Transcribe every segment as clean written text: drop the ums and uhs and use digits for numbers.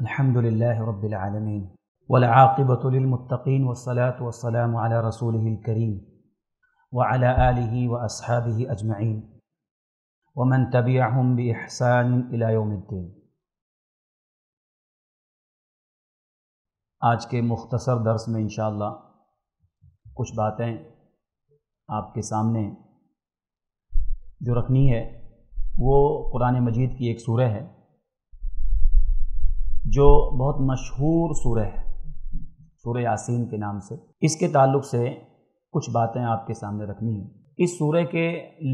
अल्हम्दुलिल्लाहि रब्बिल आलमीन वल आक़िबतु लिल मुत्तक़ीन वस्सलातु वस्सलामु अला रसूलिहिल करीम व अला आलिहि व अस्हाबिहि अजमईन व मन तबिअहुम बि इहसान इला यौमिद्दीन। आज के मुख्तसर दर्स में इंशाअल्लाह कुछ बातें आपके सामने जो रखनी है वो कुरान मजीद की एक सूरह है जो बहुत मशहूर सूरह है, सूरह यासीन के नाम से। इसके ताल्लुक़ से कुछ बातें आपके सामने रखनी है। इस सूरह के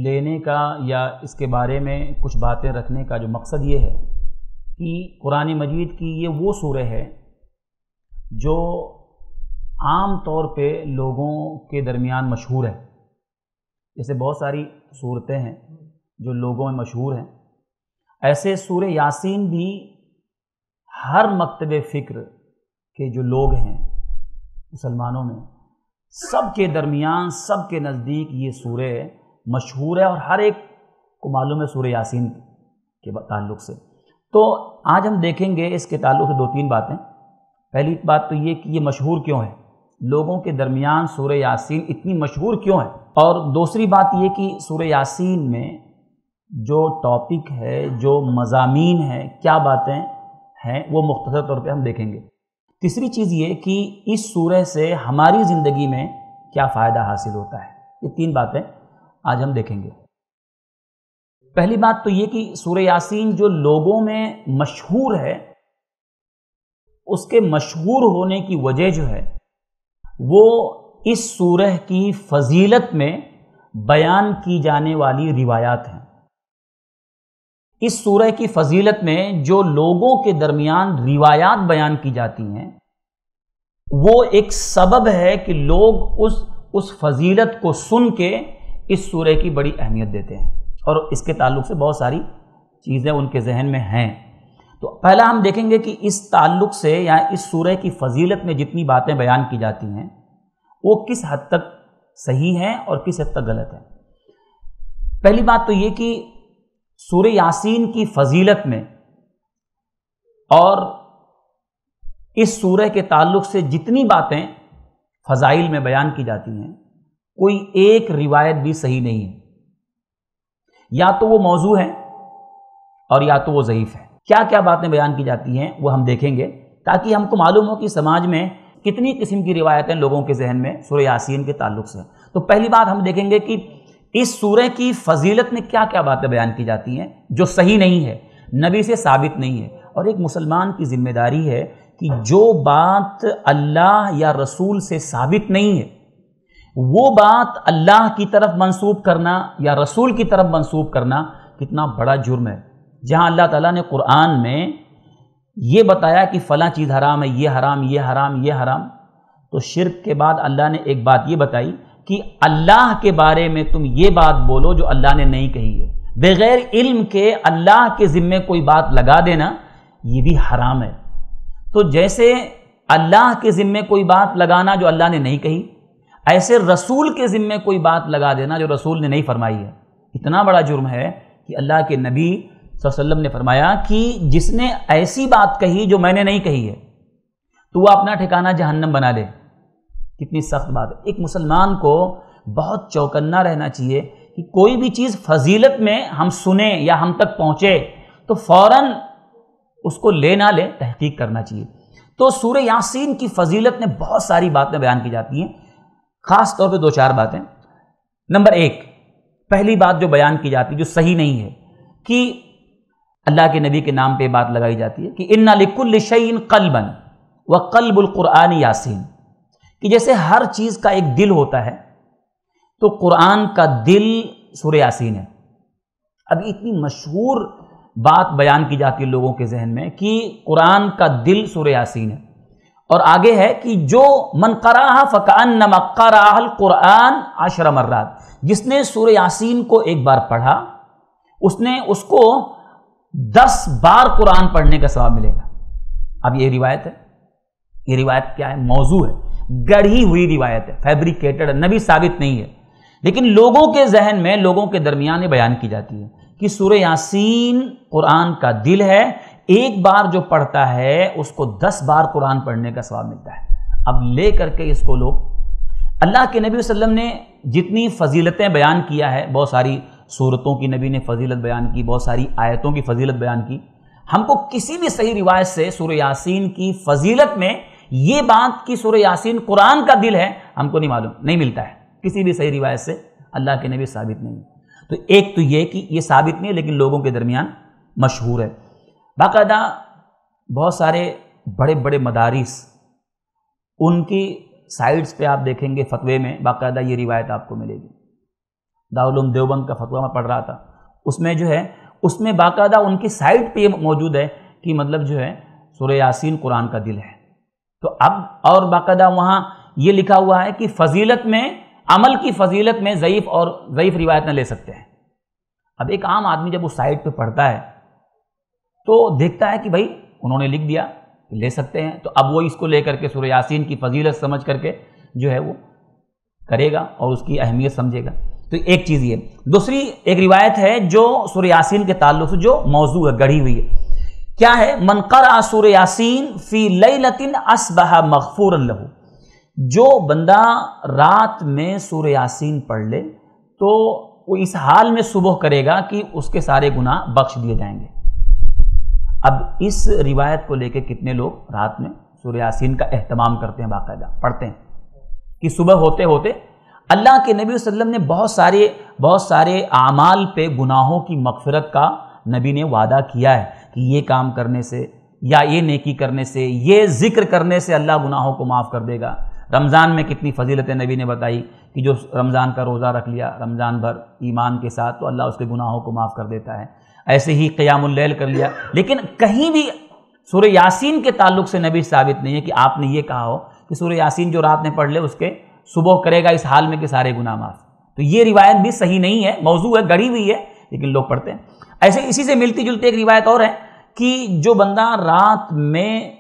लेने का या इसके बारे में कुछ बातें रखने का जो मकसद ये है कि कुरान मजीद की ये वो सूरह है जो आम तौर पे लोगों के दरमियान मशहूर है। जैसे बहुत सारी सूरतें हैं जो लोगों में मशहूर हैं, ऐसे सूरह यासीन भी हर मकतबे फ़िक्र के जो लोग हैं मुसलमानों में, सब के दरमियान, सब के नज़दीक ये सूरह मशहूर है और हर एक को मालूम है सूरह यासीन के ताल्लुक़ से। तो आज हम देखेंगे इसके ताल्लुक़ से दो तीन बातें। पहली बात तो ये कि ये मशहूर क्यों है, लोगों के दरमियान सूरह यासीन इतनी मशहूर क्यों है, और दूसरी बात ये कि सूरह यासीन में जो टॉपिक है, जो मज़ामीन है, क्या बातें हैं, वो मुख्तसर तौर पे हम देखेंगे। तीसरी चीज़ ये कि इस सूरह से हमारी ज़िंदगी में क्या फ़ायदा हासिल होता है, ये तीन बातें आज हम देखेंगे। पहली बात तो ये कि सूरह यासीन जो लोगों में मशहूर है, उसके मशहूर होने की वजह जो है वो इस सूरह की फजीलत में बयान की जाने वाली रिवायात हैं। इस सूरह की फजीलत में जो लोगों के दरमियान रिवायात बयान की जाती हैं वो एक सबब है कि लोग उस फजीलत को सुन के इस सूरह की बड़ी अहमियत देते हैं, और इसके ताल्लुक़ से बहुत सारी चीज़ें उनके जहन में हैं। तो पहला हम देखेंगे कि इस ताल्लुक़ से या इस सूरह की फजीलत में जितनी बातें बयान की जाती हैं वो किस हद तक सही हैं और किस हद तक गलत हैं। पहली बात तो ये कि सूरह यासीन की फजीलत में और इस सूरह के ताल्लुक़ से जितनी बातें फ़ज़ाइल में बयान की जाती हैं कोई एक रिवायत भी सही नहीं है। या तो वो मौजू है और या तो वो ज़ईफ़ है। क्या क्या बातें बयान की जाती हैं वो हम देखेंगे ताकि हमको मालूम हो कि समाज में कितनी किस्म की रिवायतें लोगों के जहन में सूरह यासीन के ताल्लुक़ से। तो पहली बात हम देखेंगे कि इस सूरह की फजीलत में क्या क्या बातें बयान की जाती हैं जो सही नहीं है, नबी से साबित नहीं है, और एक मुसलमान की जिम्मेदारी है कि जो बात अल्लाह या रसूल से साबित नहीं है वो बात अल्लाह की तरफ मंसूब करना या रसूल की तरफ मंसूब करना कितना बड़ा जुर्म है। जहां अल्लाह ताला ने कुरान में ये बताया कि फ़लाँ चीज़ हराम है, ये हराम, ये हराम, ये हराम, तो शिर्क के बाद अल्लाह ने एक बात ये बताई कि अल्लाह के बारे में तुम ये बात बोलो जो अल्लाह ने नहीं कही है। बग़ैर इल्म के अल्लाह के ज़िम्मे कोई बात लगा देना ये भी हराम है। तो जैसे अल्लाह के ज़िम्मे कोई बात लगाना जो अल्लाह ने नहीं कही, ऐसे रसूल के ज़िम्मे कोई बात लगा देना जो रसूल ने नहीं फरमाई है, इतना बड़ा जुर्म है कि अल्लाह के नबी सल्लल्लाहु अलैहि वसल्लम ने फरमाया कि जिसने ऐसी बात कही जो मैंने नहीं कही है तो वह अपना ठिकाना जहन्नम बना ले। कितनी सख्त बात है। एक मुसलमान को बहुत चौकन्ना रहना चाहिए कि कोई भी चीज़ फजीलत में हम सुने या हम तक पहुँचे तो फौरन उसको ले ना ले, तहकीक करना चाहिए। तो सूरह यासीन की फजीलत में बहुत सारी बातें बयान की जाती हैं, ख़ास तौर पे दो चार बातें। नंबर एक, पहली बात जो बयान की जाती है जो सही नहीं है कि अल्लाह के नबी के नाम पर बात लगाई जाती है कि इन्ना लिकुल्लि शैइन क़ल्बन व क़ल्बुल क़ुरआन यासीन, कि जैसे हर चीज़ का एक दिल होता है तो कुरान का दिल सूरह यासीन है। अब इतनी मशहूर बात बयान की जाती है लोगों के जहन में कि कुरान का दिल सूरह यासीन है, और आगे है कि जो मन क़राअह फ़कअन्नमा क़राअहल कुरान अशर मर्रात, जिसने सूरह यासीन को एक बार पढ़ा उसने उसको 10 बार कुरान पढ़ने का सवाब मिलेगा। अब ये रिवायत है, ये रिवायत क्या है, मौजू है, गढ़ी हुई रिवायत है, फैब्रिकेटेड है, नबी साबित नहीं है, लेकिन लोगों के जहन में, लोगों के दरमियान ये बयान की जाती है कि सूरह यासीन कुरान का दिल है, एक बार जो पढ़ता है उसको 10 बार कुरान पढ़ने का सवाब मिलता है। अब ले करके इसको लोग, अल्लाह के नबी वसल्लम ने जितनी फजीलतें बयान किया है, बहुत सारी सूरतों की नबी ने फजीलत बयान की, बहुत सारी आयतों की फजीलत बयान की, हमको किसी भी सही रिवायत से सूरह यासीन की फजीलत में ये बात कि सूरह यासीन कुरान का दिल है हमको नहीं मालूम, नहीं मिलता है किसी भी सही रिवायत से, अल्लाह के नबी साबित नहीं। तो एक तो ये कि ये साबित नहीं है लेकिन लोगों के दरमियान मशहूर है। बाकायदा बहुत सारे बड़े बड़े मदारिस उनकी साइट्स पे आप देखेंगे फतवे में बाकायदा ये रिवायत आपको मिलेगी। दारुल उलूम देवबंद का फतवा मैं पढ़ रहा था, उसमें जो है उसमें बाकायदा उनकी साइट पे ये मौजूद है कि मतलब जो है सूरह यासीन कुरान का दिल है। तो अब और बाकायदा वहाँ ये लिखा हुआ है कि फजीलत में, अमल की फजीलत में ज़ईफ़ रिवायत न ले सकते हैं। अब एक आम आदमी जब उस साइट पे पढ़ता है तो देखता है कि भाई उन्होंने लिख दिया ले सकते हैं, तो अब वो इसको लेकर के सूरह यासीन की फजीलत समझ करके जो है वो करेगा और उसकी अहमियत समझेगा। तो एक चीज़ ये। दूसरी एक रिवायत है जो सूरह यासीन के ताल्लुक से जो मौजू है, गढ़ी हुई है, क्या है? मन क़रा सूरह यासीन फ़ी लैलतिन अस्बहा मग़फ़ूरन लहू, जो बंदा रात में सूरह यासीन पढ़ ले तो वो इस हाल में सुबह करेगा कि उसके सारे गुनाह बख्श दिए जाएंगे। अब इस रिवायत को लेके कितने लोग रात में सूरह यासीन का अहतमाम करते हैं, बाकायदा पढ़ते हैं कि सुबह होते होते। अल्लाह के नबी वसल्लम ने बहुत सारे आमाल पे गुनाहों की मगफिरत का नबी ने वादा किया है कि ये काम करने से या ये नेकी करने से, ये जिक्र करने से अल्लाह गुनाहों को माफ़ कर देगा। रमज़ान में कितनी फजीलतें नबी ने बताई कि जो रमज़ान का रोज़ा रख लिया रमज़ान भर ईमान के साथ तो अल्लाह उसके गुनाहों को माफ़ कर देता है। ऐसे ही क़ियामुल लैल कर लिया, लेकिन कहीं भी सूरह यासीन के ताल्लुक से नबी साबित नहीं है कि आपने ये कहा हो कि सूरह यासीन जो रात में पढ़ ले उसके सुबह करेगा इस हाल में कि सारे गुनाह माफ़। तो ये रिवायत भी सही नहीं है, मौजू है, गढ़ी हुई है, लेकिन लोग पढ़ते हैं। ऐसे इसी से मिलती जुलती एक रिवायत और है कि जो बंदा रात में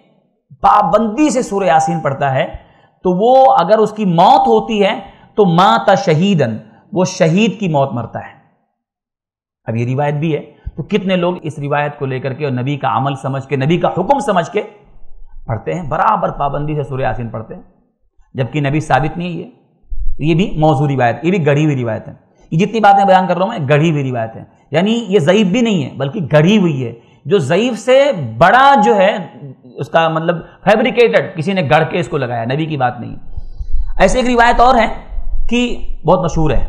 पाबंदी से सूरह यासीन पढ़ता है तो वो अगर उसकी मौत होती है तो माता शहीदन, वो शहीद की मौत मरता है। अब ये रिवायत भी है। तो कितने लोग इस रिवायत को लेकर के और नबी का अमल समझ के, नबी का हुक्म समझ के पढ़ते हैं, बराबर पाबंदी से सूरह यासीन पढ़ते हैं, जबकि नबी साबित नहीं है। तो ये भी मौजू रिवायत, ये भी गढ़ी हुई रिवायत है। ये जितनी बातें बयान कर रहा हूँ मैं गढ़ी हुई रिवायत है, यानी ये ज़ईफ़ भी नहीं है बल्कि गढ़ी हुई है। जो ज़ईफ़ से बड़ा जो है उसका मतलब फैब्रिकेटेड, किसी ने गढ़ के इसको लगाया, नबी की बात नहीं। ऐसे एक रिवायत और है कि बहुत मशहूर है,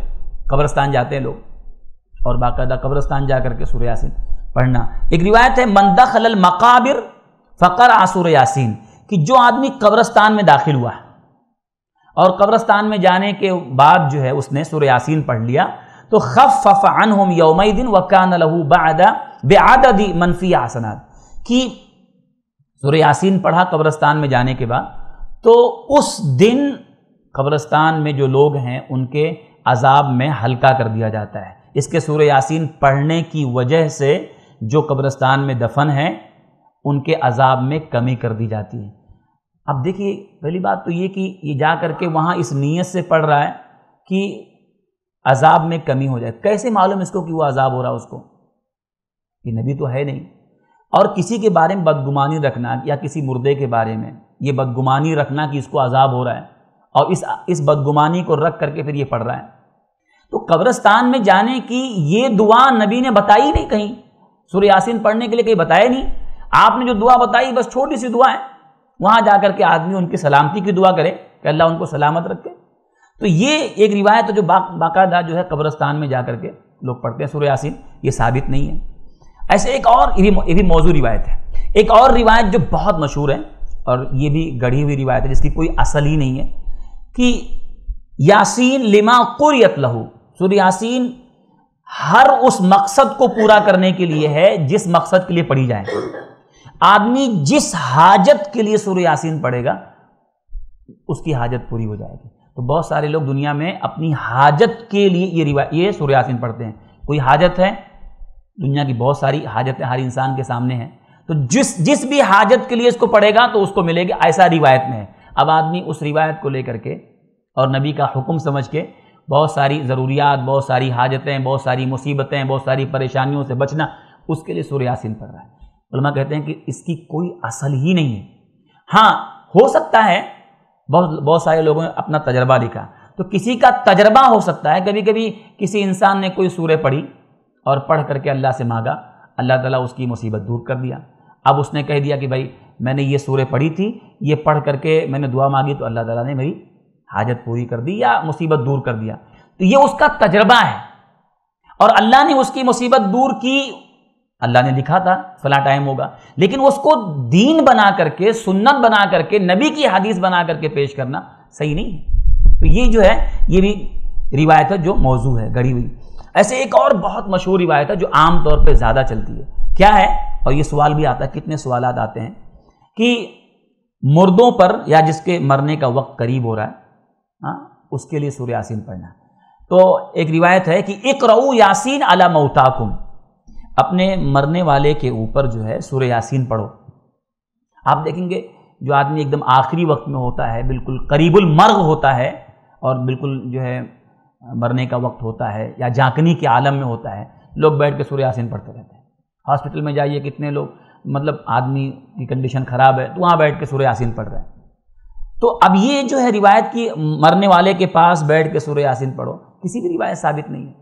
कब्रिस्तान जाते हैं लोग और बाकायदा कब्रिस्तान जा करके सूरह यासीन पढ़ना। एक रिवायत है मन दखलल मकाबिर फ़क़रा सूरह यासीन, कि जो आदमी कब्रिस्तान में दाखिल हुआ और कब्रिस्तान में जाने के बाद जो है उसने सूरह यासीन पढ़ लिया तो खफ़फ़ अन्हुम यौमइदिन व कान लहू बअदा बिअददि मन फ़ी हसनात, कि सूरह यासीन पढ़ा कब्रिस्तान में जाने के बाद तो उस दिन कब्रिस्तान में जो लोग हैं उनके अजाब में हल्का कर दिया जाता है। इसके सूरह यासीन पढ़ने की वजह से जो कब्रिस्तान में दफन हैं उनके अजाब में कमी कर दी जाती है। अब देखिए, पहली बात तो ये कि ये जा करके वहाँ इस नीयत से पढ़ रहा है कि अजाब में कमी हो जाए। कैसे मालूम इसको कि वो अजाब हो रहा है उसको? ये नबी तो है नहीं। और किसी के बारे में बदगुमानी रखना या किसी मुर्दे के बारे में ये बदगुमानी रखना कि इसको अजाब हो रहा है और इस बदगुमानी को रख करके फिर ये पढ़ रहा है। तो कब्रिस्तान में जाने की ये दुआ नबी ने बताई नहीं, कहीं सूरह यासीन पढ़ने के लिए कहीं बताया नहीं। आपने जो दुआ बताई बस छोटी सी दुआ है, वहाँ जा कर के आदमी उनकी सलामती की दुआ करे कि अल्लाह उनको सलामत रखे। तो ये एक रिवायत है जो बाकायदा जो है कब्रिस्तान में जा कर के लोग पढ़ते हैं सूरह यासीन, ये साबित नहीं है। ऐसे एक और ये भी मौजू रिवायत है। एक और रिवायत जो बहुत मशहूर है और ये भी गढ़ी हुई रिवायत है जिसकी कोई असल ही नहीं है कि यासीन लिमा क़ुरियत लहू, सूरह यासीन हर उस मकसद को पूरा करने के लिए है जिस मकसद के लिए पढ़ी जाए। आदमी जिस हाजत के लिए सूरह यासीन पढ़ेगा उसकी हाजत पूरी हो जाएगी। तो बहुत सारे लोग दुनिया में अपनी हाजत के लिए ये सूरह यासीन पढ़ते हैं। कोई हाजत है, दुनिया की बहुत सारी हाजतें हर इंसान के सामने हैं, तो जिस भी हाजत के लिए इसको पढ़ेगा तो उसको मिलेगा, ऐसा रिवायत में है। अब आदमी उस रिवायत को लेकर के और नबी का हुक्म समझ के बहुत सारी ज़रूरियात, बहुत सारी हाजतें, बहुत सारी मुसीबतें, बहुत सारी परेशानियों से बचना, उसके लिए सूरह यासीन पढ़ रहा है। उलमा कहते हैं कि इसकी कोई असल ही नहीं है। हाँ, हो सकता है बहुत सारे लोगों ने अपना तजर्बा लिखा, तो किसी का तजर्बा हो सकता है। कभी कभी किसी इंसान ने कोई सूरह पढ़ी और पढ़ करके अल्लाह से मांगा, अल्लाह ताला उसकी मुसीबत दूर कर दिया। अब उसने कह दिया कि भाई मैंने ये सूरह पढ़ी थी, ये पढ़ करके मैंने दुआ मांगी तो अल्लाह ताला ने मेरी हाजत पूरी कर दी या मुसीबत दूर कर दिया। तो ये उसका तजर्बा है और अल्लाह ने उसकी मुसीबत दूर की, अल्लाह ने लिखा था फला टाइम होगा। लेकिन उसको दीन बना करके, सुन्नत बना करके, नबी की हदीस बना करके पेश करना सही नहीं है। तो ये जो है ये भी रिवायत है जो मौजू है, गढ़ी हुई। ऐसे एक और बहुत मशहूर रिवायत है जो आम तौर पे ज़्यादा चलती है। क्या है? और ये सवाल भी आता है, कितने सवाल आते हैं कि मुर्दों पर या जिसके मरने का वक्त करीब हो रहा है, हाँ, उसके लिए सूरह यासीन पढ़ना। तो एक रिवायत है कि इक़रऊ यासीन अला मौताकुम, अपने मरने वाले के ऊपर जो है सूरह यासीन पढ़ो। आप देखेंगे जो आदमी एकदम आखिरी वक्त में होता है, बिल्कुल करीबुल मर्ग होता है और बिल्कुल जो है मरने का वक्त होता है या झांकनी के आलम में होता है, लोग बैठ के सूरह यासीन पढ़ते रहते हैं। हॉस्पिटल में जाइए, कितने लोग, मतलब आदमी की कंडीशन ख़राब है तो वहाँ बैठ के सूरह यासीन पढ़ रहे हैं। तो अब ये जो है रिवायत कि मरने वाले के पास बैठ के सूरह यासीन पढ़ो, किसी भी रिवायत साबित नहीं है।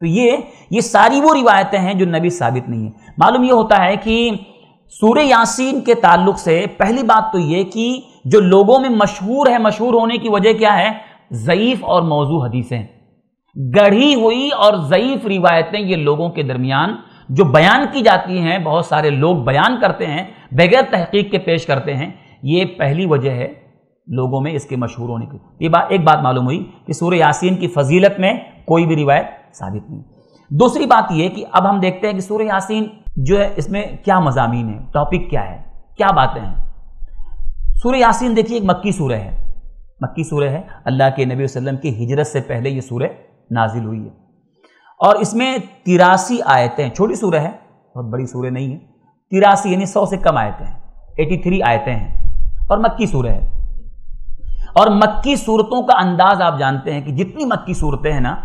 तो ये सारी वो रिवायतें हैं जो नबी साबित नहीं है। मालूम ये होता है कि सूरह यासीन के ताल्लुक से पहली बात तो ये कि जो लोगों में मशहूर है, मशहूर होने की वजह क्या है? ज़ईफ़ और मौजू हदीसें, गढ़ी हुई और ज़ईफ़ रिवायतें ये लोगों के दरमियान जो बयान की जाती हैं, बहुत सारे लोग बयान करते हैं बगैर तहकीक के पेश करते हैं, ये पहली वजह है लोगों में इसके मशहूर होने की। एक बात मालूम हुई कि सूरह यासीन की फजीलत में कोई भी रिवायत साबित नहीं। दूसरी बात यह कि अब हम देखते हैं कि सूरह यासीन जो है इसमें क्या मज़ामीन है, टॉपिक क्या है, क्या बातें हैं। सूरह यासीन देखिए एक मक्की सूरह है। अल्लाह के नबी वसल्लम की हिजरत से पहले ये सूरह नाजिल हुई है और इसमें 83 आयतें, छोटी सूरह है, बहुत बड़ी सूरह नहीं है। 83 यानी 100 से कम आयतें हैं, 83 आयतें हैं और मक्की सूरह है। और मक्की सूरतों का अंदाज़ आप जानते हैं कि जितनी मक्की सूरतें हैं ना,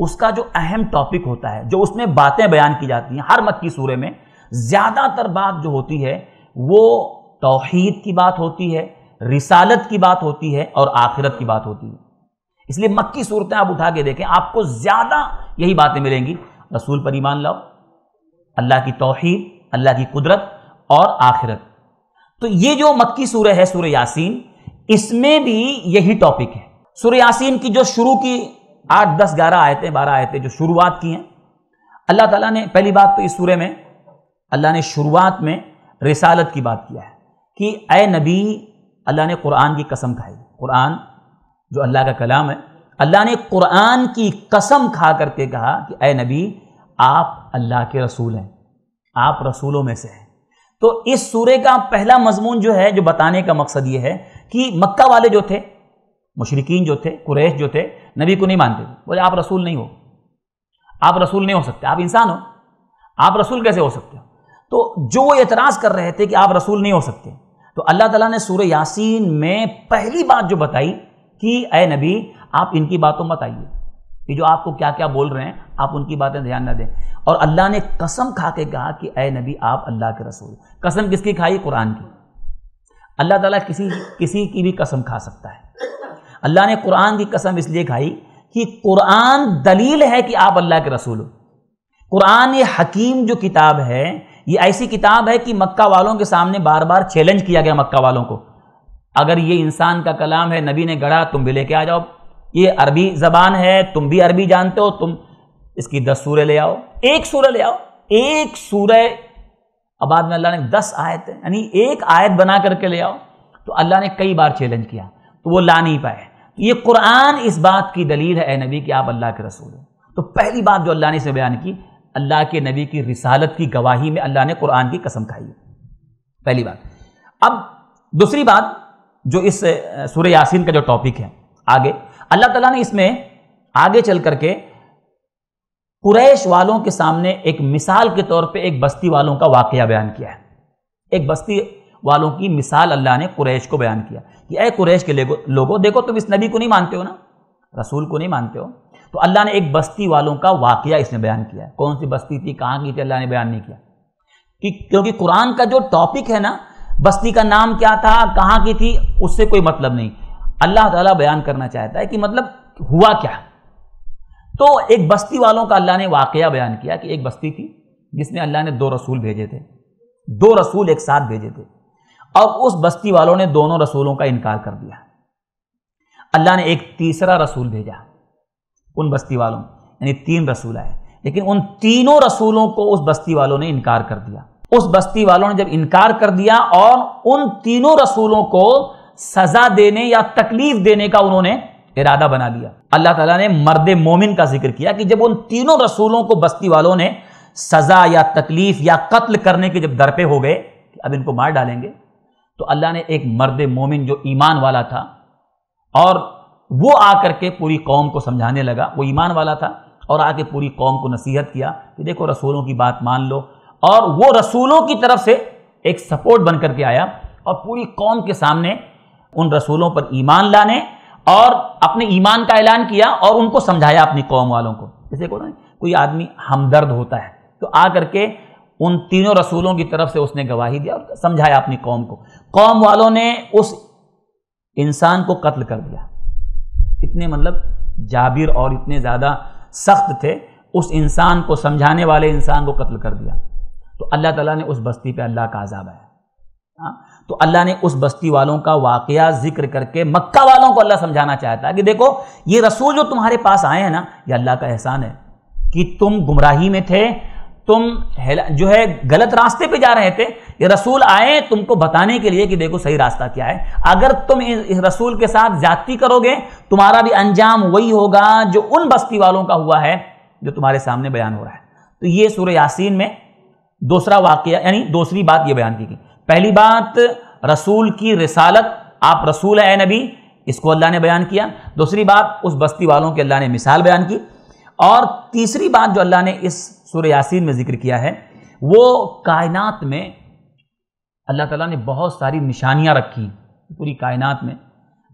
उसका जो अहम टॉपिक होता है, जो उसमें बातें बयान की जाती हैं, हर मक्की सूरह में ज़्यादातर बात जो होती है वो तौहीद की बात होती है, रिसालत की बात होती है और आखिरत की बात होती है। इसलिए मक्की सूरतें आप उठा के देखें, आपको ज़्यादा यही बातें मिलेंगी। रसूल पर ईमान लाओ, अल्लाह की तौहीद, अल्लाह की कुदरत और आखिरत। तो ये जो मक्की सूरह है सूरह यासीन, इसमें भी यही टॉपिक है। सूरह यासीन की जो शुरू की 8, 10, 11 आयतें, 12 आयतें जो शुरुआत की हैं, अल्लाह ताला ने पहली बात तो इस सूरह में अल्लाह ने शुरुआत में रिसालत की बात किया है कि ए नबी, अल्लाह ने कुरान की कसम खाई। कुरान जो अल्लाह का कलाम है, अल्लाह ने कुरान की कसम खा करके कहा कि ए नबी, आप अल्लाह के रसूल हैं, आप रसूलों में से हैं। तो इस सूरह का पहला मजमून जो है, जो बताने का मकसद ये है कि मक्का वाले जो थे, मुशरिकीन जो थे, कुरैश जो थे, नबी को नहीं मानते थे। बोले आप रसूल नहीं हो, आप रसूल नहीं हो सकते, आप इंसान हो, आप रसूल कैसे हो सकते हो। तो जो वो एतराज़ कर रहे थे कि आप रसूल नहीं हो सकते, तो अल्लाह ताला ने सूरह यासीन में पहली बात जो बताई कि ए नबी, आप इनकी बातों मत आइए, ये जो आपको क्या क्या बोल रहे हैं आप उनकी बातें ध्यान न दें। और अल्लाह ने कसम खा के कहा कि ए नबी, आप अल्लाह के रसूल। कसम किसकी खाई? कुरान की। अल्लाह ताला किसी की भी कसम खा सकता है। अल्लाह ने कुरान की कसम इसलिए खाई कि कुरान दलील है कि आप अल्लाह के रसूल हो। कुरान ये हकीम जो किताब है, ये ऐसी किताब है कि मक्का वालों के सामने बार बार चैलेंज किया गया मक्का वालों को, अगर ये इंसान का कलाम है, नबी ने गढ़ा, तुम भी लेके आ जाओ। ये अरबी ज़बान है, तुम भी अरबी जानते हो, तुम इसकी 10 सूरह ले आओ, एक सूरह ले आओ, एक सूरह। अब बाद में अल्लाह ने 10 आयत यानी एक आयत बना करके ले आओ। तो अल्लाह ने कई बार चैलेंज किया तो वो ला नहीं पाए। तो ये कुरान इस बात की दलील है ए नबी कि आप अल्लाह के रसूल हो। तो पहली बात जो अल्लाह ने इसमें बयान की, अल्लाह के नबी की रिसालत की गवाही में अल्लाह ने कुरान की कसम खाई, पहली बात। अब दूसरी बात जो इस सूरह यासीन का जो टॉपिक है, आगे अल्लाह ताला ने इसमें आगे चल करके कुरैश वालों के सामने एक मिसाल के तौर पे एक बस्ती वालों का वाकया बयान किया है। एक बस्ती वालों की मिसाल अल्लाह ने कुरैश को बयान किया कि ए कुरैश के लोगों, देखो तुम इस नबी को नहीं मानते हो ना, रसूल को नहीं मानते हो। तो अल्लाह ने एक बस्ती वालों का वाकया इसमें बयान किया है। कौन सी बस्ती थी, कहाँ की थी, अल्लाह ने बयान नहीं किया। कि क्योंकि कुरान का जो टॉपिक है ना, बस्ती का नाम क्या था, कहाँ की थी, उससे कोई मतलब नहीं। अल्लाह ताला बयान करना चाहता है कि मतलब हुआ क्या। तो एक बस्ती वालों का अल्लाह ने वाकया बयान किया कि एक बस्ती थी जिसमें अल्लाह ने दो रसूल भेजे थे, दो रसूल एक साथ भेजे थे, और उस बस्ती वालों ने दोनों रसूलों का इनकार कर दिया। अल्लाह ने एक तीसरा रसूल भेजा उन बस्ती वालों, यानी तीन रसूल आए, लेकिन उन तीनों रसूलों को उस बस्ती वालों ने इनकार कर दिया। उस बस्ती वालों ने जब इनकार कर दिया और उन तीनों रसूलों को सजा देने या तकलीफ देने का उन्होंने इरादा बना लिया। अल्लाह ताला ने मर्द मोमिन का जिक्र किया कि जब उन तीनों रसूलों को बस्ती वालों ने सजा या तकलीफ या कत्ल करने के जब दरपे हो गए कि अब इनको मार डालेंगे, तो अल्लाह ने एक मर्द मोमिन जो ईमान वाला था, और वो आकर के पूरी कौम को समझाने लगा, वो ईमान वाला था और आके पूरी कौम को नसीहत किया कि देखो रसूलों की बात मान लो, और वो रसूलों की तरफ से एक सपोर्ट बन करके आया और पूरी कौम के सामने उन रसूलों पर ईमान लाने और अपने ईमान का ऐलान किया और उनको समझाया अपनी कौम वालों को। जैसे कोई आदमी हमदर्द होता है तो आकर के उन तीनों रसूलों की तरफ से उसने गवाही दिया और समझाया अपनी कौम को। कौम वालों ने उस इंसान को कत्ल कर दिया, इतने मतलब जाबिर और इतने ज़्यादा सख्त थे, उस इंसान को समझाने वाले इंसान को कत्ल कर दिया। तो अल्लाह ताला ने उस बस्ती पे अल्लाह का अजाब आया। तो अल्लाह ने उस बस्ती वालों का वाकया जिक्र करके मक्का वालों को अल्लाह समझाना चाहता है कि देखो ये रसूल जो तुम्हारे पास आए हैं ना, ये अल्लाह का एहसान है कि तुम गुमराही में थे, तुम जो है गलत रास्ते पे जा रहे थे, ये रसूल आए तुमको बताने के लिए कि देखो सही रास्ता क्या है। अगर तुम इस रसूल के साथ ज्यादती करोगे तुम्हारा भी अंजाम वही होगा जो उन बस्ती वालों का हुआ है जो तुम्हारे सामने बयान हो रहा है। तो ये सूरह यासीन में दूसरा वाकया, यानी दूसरी बात ये बयान की गई। पहली बात रसूल की रिसालत, आप रसूल हैं नबी, इसको अल्लाह ने बयान किया। दूसरी बात उस बस्ती वालों की अल्लाह ने मिसाल बयान की, और तीसरी बात जो अल्लाह ने इस सूरह यासीन में जिक्र किया है वो कायनात में अल्लाह ताला ने बहुत सारी निशानियाँ रखी। पूरी कायनात में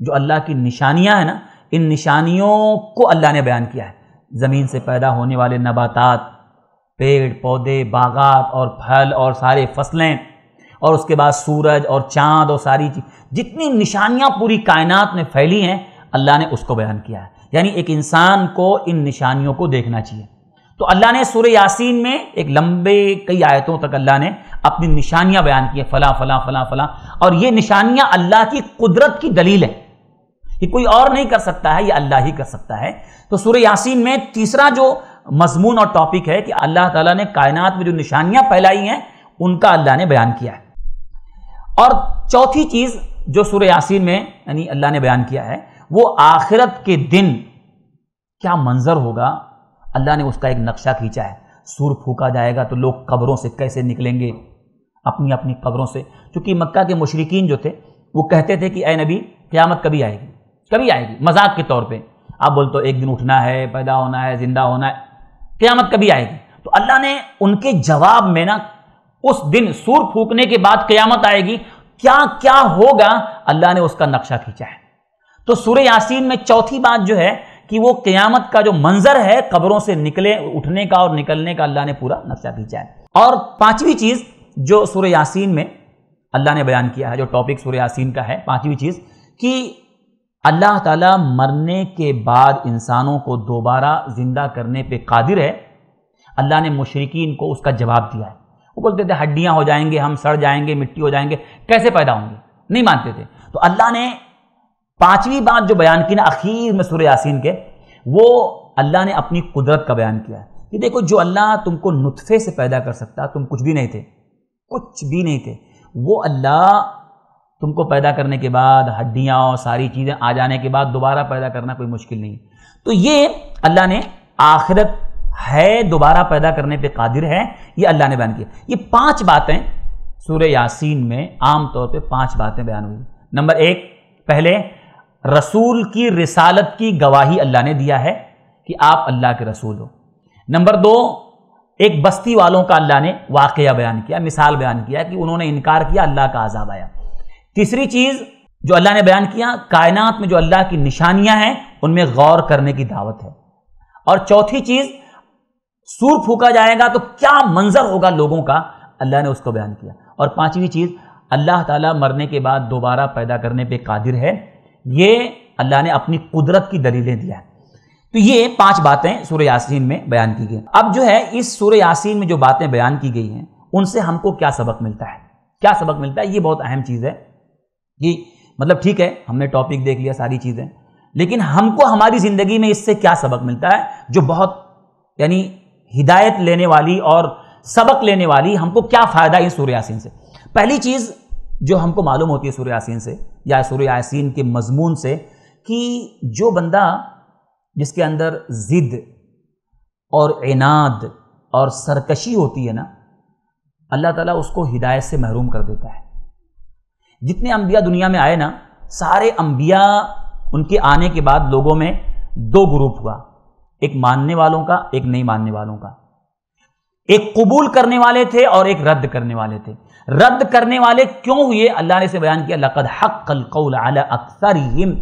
जो अल्लाह की निशानियाँ हैं ना, इन निशानियों को अल्लाह ने बयान किया है। ज़मीन से पैदा होने वाले नबातात, पेड़ पौधे, बागात और फल और सारे फसलें, और उसके बाद सूरज और चाँद और सारी चीज़, जितनी निशानियाँ पूरी कायनात में फैली हैं अल्लाह ने उसको बयान किया है। यानी एक इंसान को इन निशानियों को देखना चाहिए। तो अल्लाह ने सूरह यासीन में एक लंबे कई आयतों तक अल्लाह ने अपनी निशानियाँ बयान की हैं, फला फला फला फला, और ये निशानियाँ अल्लाह की कुदरत की दलील है, ये कोई और नहीं कर सकता है, ये अल्लाह ही कर सकता है। तो सूरह यासीन में तीसरा जो मजमून और टॉपिक है कि अल्लाह ताला ने कायनात में जो निशानियां फैलाई हैं उनका अल्लाह ने बयान किया है। और चौथी चीज जो सूरह यासीन में यानी अल्लाह ने बयान किया है वो आखिरत के दिन क्या मंजर होगा, अल्लाह ने उसका एक नक्शा खींचा है। सूर फूका जाएगा तो लोग कब्रों से कैसे निकलेंगे, अपनी अपनी कब्रों से, क्योंकि मक्का के मुशरिकीन जो थे वो कहते थे कि ए नबी क़यामत कभी आएगी, कभी आएगी, मजाक के तौर पे आप बोलते हो एक दिन उठना है, पैदा होना है, जिंदा होना है, क़यामत कभी आएगी। तो अल्लाह ने उनके जवाब में ना उस दिन सूर फूकने के बाद क़यामत आएगी, क्या क्या होगा, अल्लाह ने उसका नक्शा खींचा है। तो सूरह यासीन में चौथी बात जो है कि वो क़यामत का जो मंजर है, कब्रों से निकले उठने का और निकलने का अल्लाह ने पूरा नक्शा खींचा है। और पाँचवीं चीज़ जो सूरह यासीन में अल्लाह ने बयान किया है, जो टॉपिक सूरह यासीन का है, पाँचवीं चीज़ कि अल्लाह ताला मरने के बाद इंसानों को दोबारा ज़िंदा करने पे कादिर है। अल्लाह ने मुशरिकीन को उसका जवाब दिया है। वो बोलते थे हड्डियाँ हो जाएंगे, हम सड़ जाएंगे, मिट्टी हो जाएंगे, कैसे पैदा होंगे, नहीं मानते थे। तो अल्लाह ने पांचवी बात जो बयान की ना आखिर में सूरह यासीन के, वो अल्लाह ने अपनी कुदरत का बयान किया है कि देखो जो अल्लाह तुमको नुतफ़े से पैदा कर सकता, तुम कुछ भी नहीं थे, कुछ भी नहीं थे, वो अल्लाह तुमको पैदा करने के बाद हड्डियाँ और सारी चीज़ें आ जाने के बाद दोबारा पैदा करना कोई मुश्किल नहीं। तो ये अल्लाह ने आखिरत है, दोबारा पैदा करने पे कादिर है, ये अल्लाह ने बयान किया। ये पांच बातें सूरह यासीन में आमतौर पे पांच बातें बयान हुई। नंबर एक, पहले रसूल की रिसालत की गवाही अल्लाह ने दिया है कि आप अल्लाह के रसूल हो। नंबर दो, एक बस्ती वालों का अल्लाह ने वाकया बयान किया, मिसाल बयान किया कि उन्होंने इनकार किया, अल्लाह का आज़ाब आया। तीसरी चीज़ जो अल्लाह ने बयान किया, कायनात में जो अल्लाह की निशानियां हैं उनमें गौर करने की दावत है। और चौथी चीज़, सूर फूका जाएगा तो क्या मंजर होगा लोगों का, अल्लाह ने उसको बयान किया। और पांचवी चीज़, अल्लाह ताला मरने के बाद दोबारा पैदा करने पे कादिर है, ये अल्लाह ने अपनी कुदरत की दलीलें दिया। तो ये पांच बातें सूरह यासीन में बयान की गई। अब जो है इस सूरह यासीन में जो बातें बयान की गई हैं उनसे हमको क्या सबक मिलता है, क्या सबक मिलता है, ये बहुत अहम चीज़ है। कि मतलब ठीक है हमने टॉपिक देख लिया सारी चीज़ें, लेकिन हमको हमारी ज़िंदगी में इससे क्या सबक मिलता है जो बहुत यानी हिदायत लेने वाली और सबक लेने वाली, हमको क्या फ़ायदा है सूरह यासीन से। पहली चीज़ जो हमको मालूम होती है सूरह यासीन से या सूरह यासीन के मजमून से, कि जो बंदा जिसके अंदर ज़िद और इनाद और सरकशी होती है ना, अल्लाह ताला उसको हिदायत से महरूम कर देता है। जितने अंबिया दुनिया में आए ना, सारे अंबिया उनके आने के बाद लोगों में दो ग्रुप हुआ, एक मानने वालों का, एक नहीं मानने वालों का। एक कबूल करने वाले थे और एक रद्द करने वाले थे। रद्द करने वाले क्यों हुए, अल्लाह ने से बयान किया, लक़द हक़्क़ल क़ौल अला अक्सरिहिम,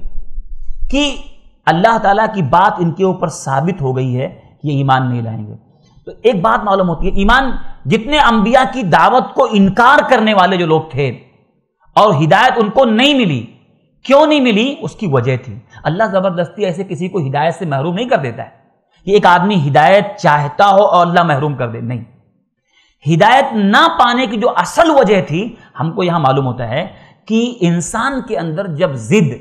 कि अल्लाह ताला की बात इनके ऊपर साबित हो गई है कि ये ईमान नहीं लाएंगे। तो एक बात मालूम होती है, ईमान जितने अंबिया की दावत को इनकार करने वाले जो लोग थे और हिदायत उनको नहीं मिली, क्यों नहीं मिली, उसकी वजह थी। अल्लाह ज़बरदस्ती ऐसे किसी को हिदायत से महरूम नहीं कर देता है कि एक आदमी हिदायत चाहता हो और अल्लाह महरूम कर दे, नहीं। हिदायत ना पाने की जो असल वजह थी, हमको यहां मालूम होता है कि इंसान के अंदर जब जिद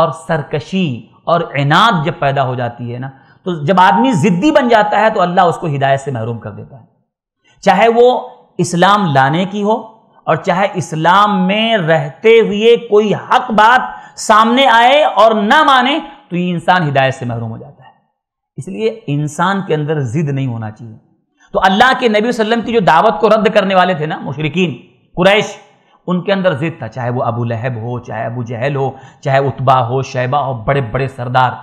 और सरकशी और इनाद जब पैदा हो जाती है ना, तो जब आदमी जिद्दी बन जाता है तो अल्लाह उसको हिदायत से महरूम कर देता है। चाहे वो इस्लाम लाने की हो और चाहे इस्लाम में रहते हुए कोई हक बात सामने आए और ना माने, तो ये इंसान हिदायत से महरूम हो जाता है। इसलिए इंसान के अंदर जिद नहीं होना चाहिए। तो अल्लाह के नबी वसल्लम की जो दावत को रद्द करने वाले थे ना मुशरिकीन कुरैश, उनके अंदर जिद था, चाहे वो अबू लहब हो, चाहे अबू जहल हो, चाहे उतबा हो, शैबा हो, बड़े बड़े सरदार,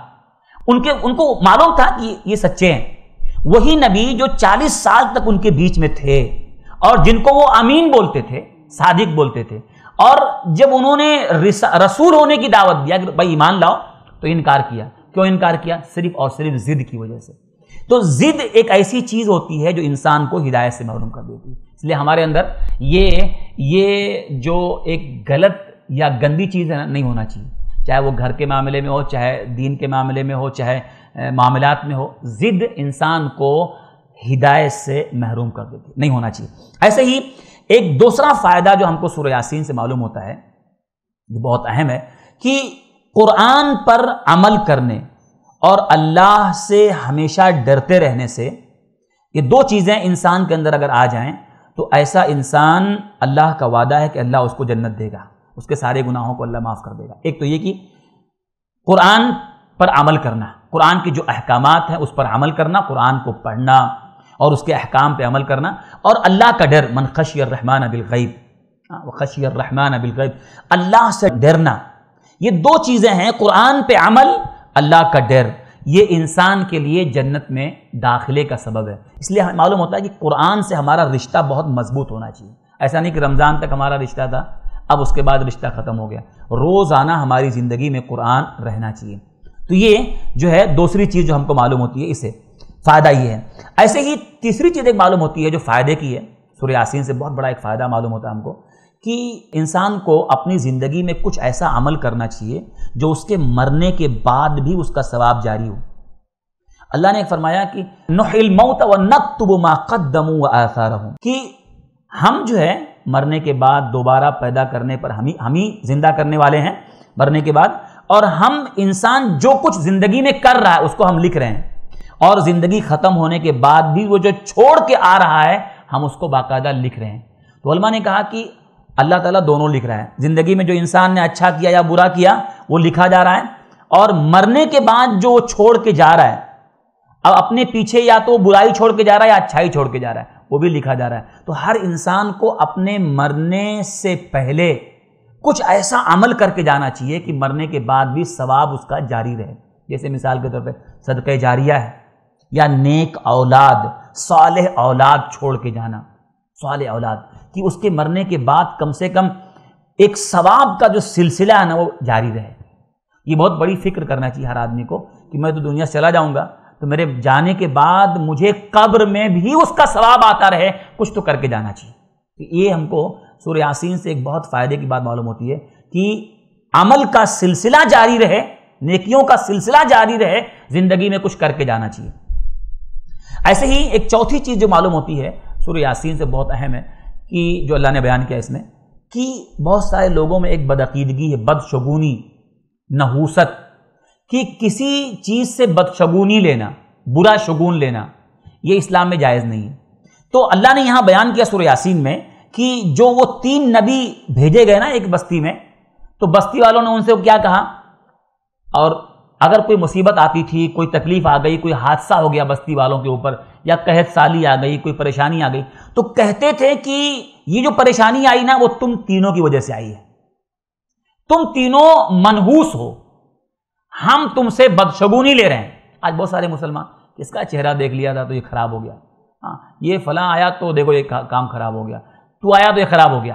उनके उनको मालूम था कि ये सच्चे हैं। वही नबी जो 40 साल तक उनके बीच में थे और जिनको वो अमीन बोलते थे, सादिक बोलते थे, और जब उन्होंने रसूल होने की दावत दिया कि भाई ईमान लाओ, तो इनकार किया। क्यों इनकार किया, सिर्फ और सिर्फ जिद की वजह से। तो जिद एक ऐसी चीज होती है जो इंसान को हिदायत से महरूम कर देती है। इसलिए हमारे अंदर ये जो एक गलत या गंदी चीज़ है ना, नहीं होना चाहिए। चाहे वो घर के मामले में हो, चाहे दीन के मामले में हो, चाहे मामलात में हो, जिद इंसान को हिदायत से महरूम कर देती है, नहीं होना चाहिए। ऐसे ही एक दूसरा फ़ायदा जो हमको सूरह यासीन से मालूम होता है, ये बहुत अहम है, कि कुरान पर अमल करने और अल्लाह से हमेशा डरते रहने से, ये दो चीज़ें इंसान के अंदर अगर आ जाएं तो ऐसा इंसान, अल्लाह का वादा है कि अल्लाह उसको जन्नत देगा, उसके सारे गुनाहों को अल्लाह माफ़ कर देगा। एक तो ये कि कुरान पर अमल करना, कुरान के जो अहकामात हैं उस पर अमल करना, कुरान को पढ़ना और उसके अहकाम पे अमल करना, और अल्लाह का डर, मन खशियर रहमान बिलगैब व खशियर रहमान बिलगैब, अल्लाह से डरना। ये दो चीज़ें हैं, कुरान पे अमल, अल्लाह का डर, ये इंसान के लिए जन्नत में दाखिले का सबब है। इसलिए हमें मालूम होता है कि कुरान से हमारा रिश्ता बहुत मजबूत होना चाहिए। ऐसा नहीं कि रमज़ान तक हमारा रिश्ता था, अब उसके बाद रिश्ता ख़त्म हो गया। रोज़ाना हमारी ज़िंदगी में कुरान रहना चाहिए। तो ये जो है दूसरी चीज़ जो हमको मालूम होती है, इससे फ़ायदा ये है। ऐसे ही तीसरी चीज़ एक मालूम होती है जो फ़ायदे की है, सूरह यासीन से बहुत बड़ा एक फ़ायदा मालूम होता है हमको, कि इंसान को अपनी ज़िंदगी में कुछ ऐसा अमल करना चाहिए जो उसके मरने के बाद भी उसका सवाब जारी हो। अल्लाह ने फरमाया कि नुहिल मौत व नक्तुबु मा क़द्दमू व आसारहुम, कि हम जो है मरने के बाद दोबारा पैदा करने पर हम ही जिंदा करने वाले हैं मरने के बाद, और हम इंसान जो कुछ ज़िंदगी में कर रहा है उसको हम लिख रहे हैं, और ज़िंदगी ख़त्म होने के बाद भी वो जो छोड़ के आ रहा है हम उसको बाकायदा लिख रहे हैं। तो उलमा ने कहा कि अल्लाह ताला दोनों लिख रहा है, ज़िंदगी में जो इंसान ने अच्छा किया या बुरा किया वो लिखा जा रहा है, और मरने के बाद जो छोड़ के जा रहा है, अब अपने पीछे या तो बुराई छोड़ के जा रहा है या अच्छाई छोड़ के जा रहा है, वो भी लिखा जा रहा है। तो हर इंसान को अपने मरने से पहले कुछ ऐसा अमल करके जाना चाहिए कि मरने के बाद भी सवाब उसका जारी रहे। जैसे मिसाल के तौर पर सदक़े जारिया है, या नेक औलाद, सालेह औलाद छोड़ के जाना, सालेह औलाद, कि उसके मरने के बाद कम से कम एक सवाब का जो सिलसिला है ना वो जारी रहे। ये बहुत बड़ी फिक्र करना चाहिए हर आदमी को, कि मैं तो दुनिया से चला जाऊंगा तो मेरे जाने के बाद मुझे कब्र में भी उसका सवाब आता रहे, कुछ तो करके जाना चाहिए। तो ये हमको सूरह यासीन से एक बहुत फ़ायदे की बात मालूम होती है कि अमल का सिलसिला जारी रहे, नेकियों का सिलसिला जारी रहे, ज़िंदगी में कुछ करके जाना चाहिए। ऐसे ही एक चौथी चीज़ जो मालूम होती है सूरह यासीन से बहुत अहम है कि जो अल्लाह ने बयान किया इसमें कि बहुत सारे लोगों में एक बदअकीदगी है, बदशगुनी, नहूसत, कि किसी चीज़ से बदशगुनी लेना, बुरा शगुन लेना, ये इस्लाम में जायज़ नहीं है। तो अल्लाह ने यहाँ बयान किया सूरह यासीन में कि जो वो 3 नबी भेजे गए ना एक बस्ती में, तो बस्ती वालों ने उनसे क्या कहा, और अगर कोई मुसीबत आती थी, कोई तकलीफ आ गई, कोई हादसा हो गया बस्ती वालों के ऊपर, या कहत साली आ गई, कोई परेशानी आ गई, तो कहते थे कि ये जो परेशानी आई ना वो तुम तीनों की वजह से आई है, तुम तीनों मनहूस हो, हम तुमसे बदशगुनी ले रहे हैं। आज बहुत सारे मुसलमान इसका चेहरा देख लिया था तो ये खराब हो गया, हाँ ये फलां आया तो देखो ये काम खराब हो गया, तू आया तो ये खराब हो गया।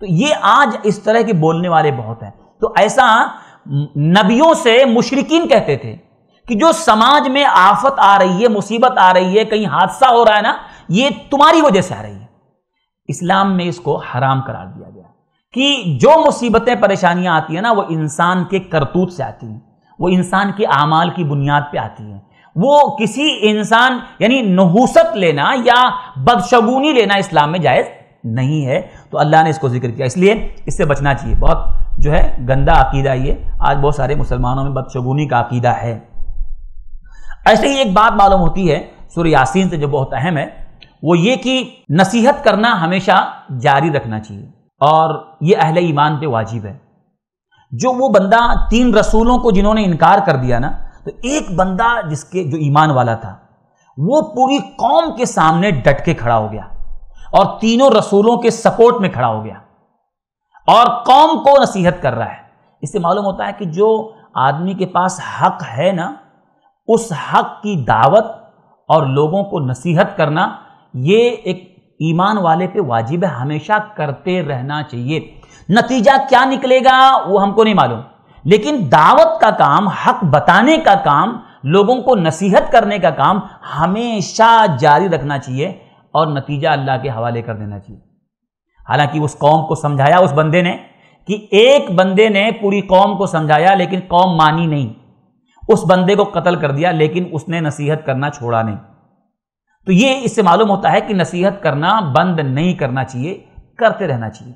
तो ये आज इस तरह के बोलने वाले बहुत हैं। तो ऐसा नबियों से मुशरिकीन कहते थे कि जो समाज में आफत आ रही है, मुसीबत आ रही है, कहीं हादसा हो रहा है ना, ये तुम्हारी वजह से आ रही है। इस्लाम में इसको हराम करार दिया गया कि जो मुसीबतें परेशानियां आती हैं ना वो इंसान के करतूत से आती हैं, वो इंसान के आमाल की बुनियाद पर आती हैं, वो किसी इंसान यानी नहूसत लेना या बदशगुनी लेना इस्लाम में जायज़ नहीं है। तो अल्लाह ने इसको जिक्र किया, इसलिए इससे बचना चाहिए। बहुत जो है गंदा अकीदा ये आज बहुत सारे मुसलमानों में बदशगुनी का अकीदा है। ऐसे ही एक बात मालूम होती है सूरह यासीन से जो बहुत अहम है, वो ये कि नसीहत करना हमेशा जारी रखना चाहिए और ये अहले ईमान पे वाजिब है। जो वो बंदा 3 रसूलों को जिन्होंने इनकार कर दिया ना, तो एक बंदा जिसके जो ईमान वाला था वो पूरी कौम के सामने डट के खड़ा हो गया और तीनों रसूलों के सपोर्ट में खड़ा हो गया और कौम को नसीहत कर रहा है। इससे मालूम होता है कि जो आदमी के पास हक है ना, उस हक की दावत और लोगों को नसीहत करना ये एक ईमान वाले पे वाजिब है, हमेशा करते रहना चाहिए। नतीजा क्या निकलेगा वो हमको नहीं मालूम, लेकिन दावत का काम, हक बताने का काम, लोगों को नसीहत करने का काम हमेशा जारी रखना चाहिए और नतीजा अल्लाह के हवाले कर देना चाहिए। हालांकि उस कौम को समझाया उस बंदे ने, कि एक बंदे ने पूरी कौम को समझाया लेकिन कौम मानी नहीं, उस बंदे को कत्ल कर दिया, लेकिन उसने नसीहत करना छोड़ा नहीं। तो ये इससे मालूम होता है कि नसीहत करना बंद नहीं करना चाहिए, करते रहना चाहिए।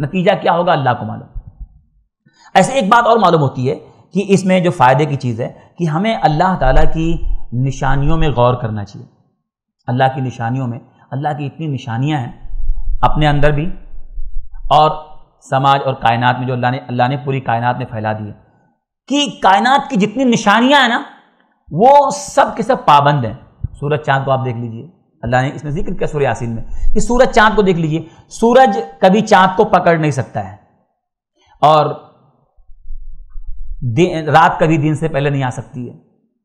नतीजा क्या होगा अल्लाह को मालूम। ऐसे एक बात और मालूम होती है कि इसमें जो फ़ायदे की चीज़ है कि हमें अल्लाह ताला की निशानियों में गौर करना चाहिए। अल्लाह की निशानियों में, अल्लाह की इतनी निशानियां हैं अपने अंदर भी और समाज और कायनात में, जो अल्लाह ने पूरी कायनात में फैला दी है, कि कायनात की जितनी निशानियां हैं ना वो सब के सब पाबंद हैं। सूरज चाँद को आप देख लीजिए, अल्लाह ने इसमें जिक्र किया सूरह यासीन में कि सूरज चाँद को देख लीजिए, सूरज कभी चाँद को पकड़ नहीं सकता है और रात कभी दिन से पहले नहीं आ सकती है,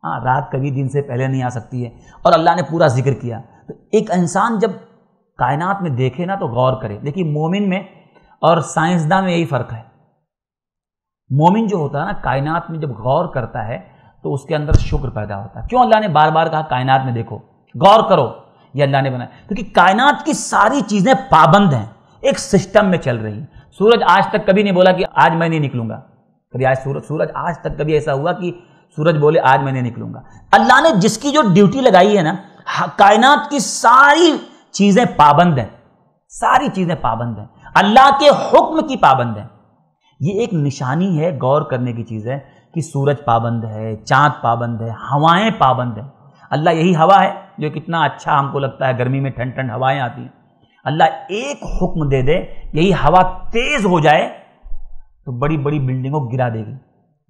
हाँ रात कभी दिन से पहले नहीं आ सकती है। और अल्लाह ने पूरा जिक्र किया। तो एक इंसान जब कायनात में देखे ना तो गौर करे। देखिए मोमिन में और साइंसदान में यही फ़र्क है। मोमिन जो होता है ना कायनात में जब गौर करता है तो उसके अंदर शुक्र पैदा होता है। क्यों अल्लाह ने बार बार कहा कायनात में देखो, गौर करो, ये अल्लाह ने बनाया क्योंकि कायनात की सारी चीज़ें पाबंद हैं, एक सिस्टम में चल रही हैं। सूरज आज तक कभी नहीं बोला कि आज मैं नहीं निकलूँगा, कभी आज सूरज आज तक कभी ऐसा हुआ कि सूरज बोले आज मैं नहीं निकलूंगा। अल्लाह ने जिसकी जो ड्यूटी लगाई है ना, कायनात की सारी चीज़ें पाबंद हैं, सारी चीज़ें पाबंद हैं, अल्लाह के हुक्म की पाबंद हैं। ये एक निशानी है, गौर करने की चीज़ है कि सूरज पाबंद है, चाँद पाबंद है, हवाएं पाबंद हैं। अल्लाह यही हवा है जो कितना अच्छा हमको लगता है, गर्मी में ठंड ठंड हवाएँ आती हैं। अल्लाह एक हुक्म दे दे, यही हवा तेज़ हो जाए तो बड़ी बड़ी बिल्डिंगों को गिरा देगी,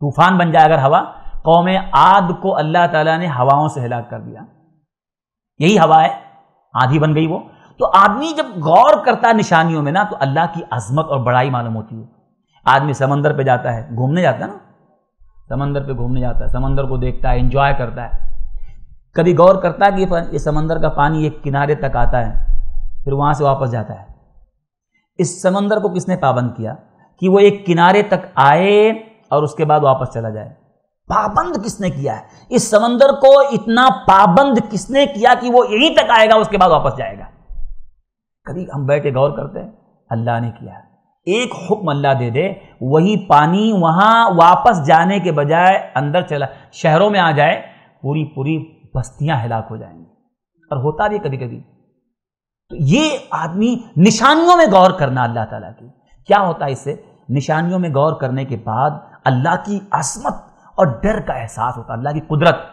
तूफान बन जाए अगर हवा। कौम आद को अल्लाह ताला ने हवाओं से हिलाक कर दिया, यही हवा है, आंधी बन गई वो। तो आदमी जब गौर करता है निशानियों में ना तो अल्लाह की अजमत और बड़ाई मालूम होती है। आदमी समंदर पे जाता है, घूमने जाता है ना, समंदर पे घूमने जाता है, समंदर को देखता है, एंजॉय करता है, कभी गौर करता है कि ये समंदर का पानी एक किनारे तक आता है फिर वहाँ से वापस जाता है। इस समंदर को किसने पाबंद किया कि वो एक किनारे तक आए और उसके बाद वापस चला जाए? पाबंद किसने किया है इस समंदर को? इतना पाबंद किसने किया कि वो यहीं तक आएगा उसके बाद वापस जाएगा? कभी हम बैठ के गौर करते हैं? अल्लाह ने किया। एक हुक्म अल्लाह दे दे, वही पानी वहाँ वापस जाने के बजाय अंदर चला शहरों में आ जाए, पूरी पूरी बस्तियाँ हिलाक हो जाएंगी। और होता भी कभी कभी। तो ये आदमी निशानियों में गौर करना अल्लाह ताला की, क्या होता है इससे? निशानियों में गौर करने के बाद अल्लाह की असमत और डर का एहसास होता है, अल्लाह की कुदरत।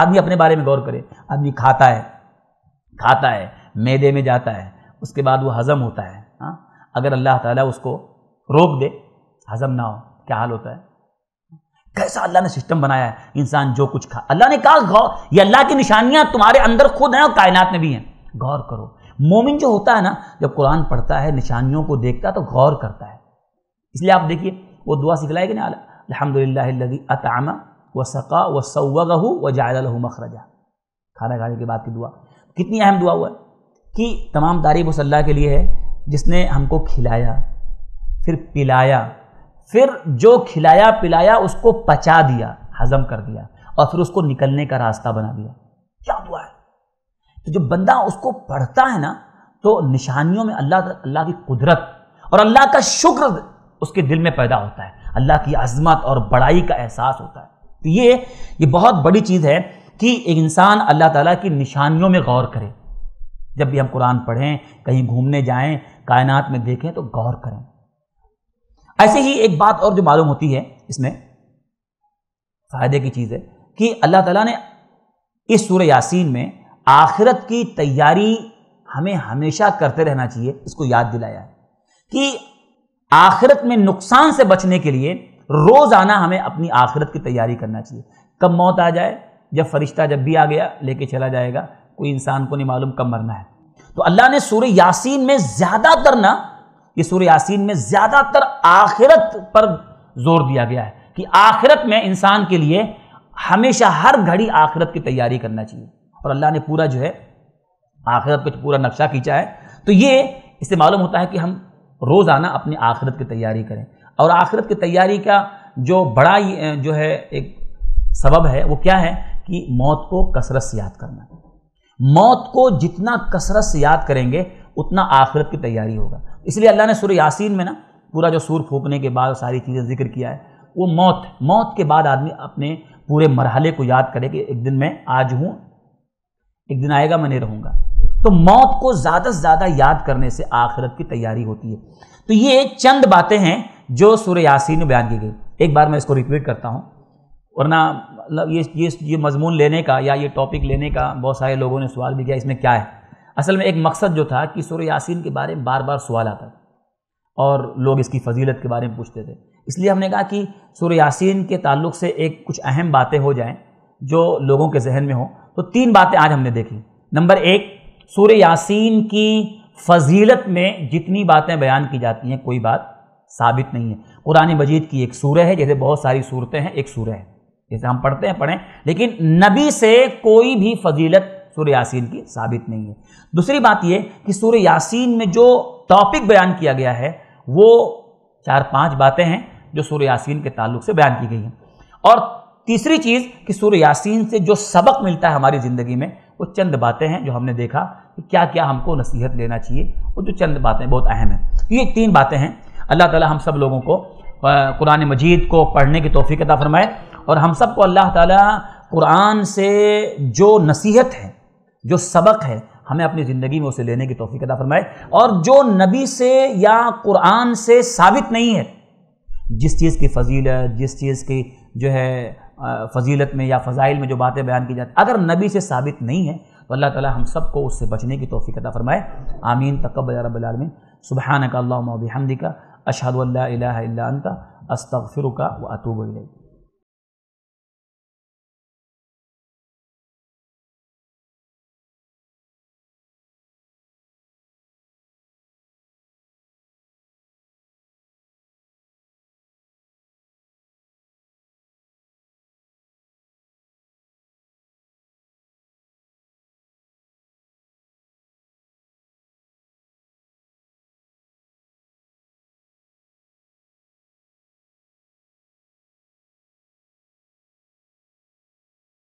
आदमी अपने बारे में गौर करे, आदमी खाता है मैदे में जाता है, उसके बाद वो हजम होता है। हाँ, अगर अल्लाह ताला उसको रोक दे, हजम ना हो, क्या हाल होता है? कैसा अल्लाह ने सिस्टम बनाया है, इंसान जो कुछ खा। अल्लाह ने कहा गौर, ये अल्लाह की निशानियां तुम्हारे अंदर खुद हैं और कायनात में भी हैं, गौर करो। मोमिन जो होता है ना, जब कुरान पढ़ता है, निशानियों को देखता है तो गौर करता है। इसलिए आप देखिए वो दुआ सिखलाएगी ना, अल्हम्दुलिल्लाहिल्लज़ी अतअमा व सक़ा व सव्वगहु व जअल लहु मखरजा, खाना खाने के बाद की दुआ। कितनी अहम दुआ हुआ है कि तमाम तारीफ़ उस अल्लाह के लिए है जिसने हमको खिलाया, फिर पिलाया, फिर जो खिलाया पिलाया उसको पचा दिया, हज़म कर दिया, और फिर उसको निकलने का रास्ता बना दिया। क्या दुआ है! तो जब बंदा उसको पढ़ता है ना, तो निशानियों में अल्लाह की कुदरत और अल्लाह का शुक्र उसके दिल में पैदा होता है, अल्लाह की अज़मत और बड़ाई का एहसास होता है। तो ये बहुत बड़ी चीज़ है कि एक इंसान अल्लाह ताला की निशानियों में गौर करे। जब भी हम कुरान पढ़ें, कहीं घूमने जाएं, कायनात में देखें तो गौर करें। ऐसे ही एक बात और जो मालूम होती है, इसमें फ़ायदे की चीज़ है कि अल्लाह ताला ने इस सूरह यासीन में आखिरत की तैयारी हमें हमेशा करते रहना चाहिए, इसको याद दिलाया है कि आखिरत में नुकसान से बचने के लिए रोज़ाना हमें अपनी आखिरत की तैयारी करना चाहिए। कब मौत आ जाए, जब फरिश्ता जब भी आ गया लेके चला जाएगा, कोई इंसान को नहीं मालूम कब मरना है। तो अल्लाह ने सूरह यासीन में ज़्यादातर ना, ये सूरह यासीन में ज़्यादातर आखिरत पर जोर दिया गया है कि आखिरत में इंसान के लिए हमेशा हर घड़ी आखिरत की तैयारी करना चाहिए। और अल्लाह ने पूरा जो है आखिरत का पूरा नक्शा खींचा है। तो ये इससे मालूम होता है कि हम रोज़ाना अपनी आखिरत की तैयारी करें। और आखिरत की तैयारी का जो बड़ा जो है एक सबब है, वो क्या है कि मौत को कसरत से याद करना। मौत को जितना कसरत से याद करेंगे उतना आखिरत की तैयारी होगा। इसलिए अल्लाह ने सूरह यासीन में ना पूरा जो सूर फूकने के बाद सारी चीज़ें जिक्र किया है, वो मौत के बाद आदमी अपने पूरे मरहले को याद करे कि एक दिन मैं आज हूँ, एक दिन आएगा मैं नहीं रहूँगा। तो मौत को ज़्यादा से ज़्यादा याद करने से आखिरत की तैयारी होती है। तो ये चंद बातें हैं जो सूरह यासीन में बयान की गई। एक बार मैं इसको रिपीट करता हूँ, वरना मतलब ये मजमून लेने का या ये टॉपिक लेने का बहुत सारे लोगों ने सवाल भी किया इसमें क्या है। असल में एक मकसद जो था कि सूरह यासीन के बारे में बार बार सवाल आता था और लोग इसकी फजीलत के बारे में पूछते थे, इसलिए हमने कहा कि सूरह यासीन के ताल्लुक से एक कुछ अहम बातें हो जाएँ जो लोगों के जहन में हों। तो तीन बातें आज हमने देखी। नंबर एक, सूरह यासीन की फजीलत में जितनी बातें बयान की जाती हैं कोई बात साबित नहीं है। कुरान मजीद की एक सूरह है, जैसे बहुत सारी सूरतें हैं, एक सूरह है जैसे हम पढ़ते हैं पढ़ें, लेकिन नबी से कोई भी फजीलत सूरह यासीन की साबित नहीं है। दूसरी बात यह कि सूरह यासीन में जो टॉपिक बयान किया गया है वो 4-5 बातें हैं जो सूरह यासीन के ताल्लुक से बयान की गई हैं। और तीसरी चीज़ कि सूरह यासीन से जो सबक मिलता है हमारी ज़िंदगी में, वो चंद बातें हैं जो हमने देखा कि क्या क्या हमको नसीहत लेना चाहिए, और जो चंद बातें बहुत अहम हैं। ये तीन बातें हैं। अल्लाह ताला हम सब लोगों को कुरान मजीद को पढ़ने की तौफीक अता फरमाए, और हम सबको अल्लाह ताला कुरान से जो नसीहत है, जो सबक है, हमें अपनी ज़िंदगी में उसे लेने की तौफीक अता फरमाए। और जो नबी से या कुरान से साबित नहीं है, जिस चीज़ की फजीलत, जिस चीज़ की जो है फजीलत में या फ़ज़ाइल में जो बातें बयान की जाती, अगर नबी से साबित नहीं है तो अल्लाह ताला हम सबको उससे बचने की तौफीक अता फरमाए। आमीन। तक़ब्बल या रब्बिल आलमीन। सुब्हानक अल्लाहुम्मा व बिहम्दिका, अशहदु अल्ला इलाहा इल्ला अंता, अस्तग़फ़िरुका व अतूबु इलैक।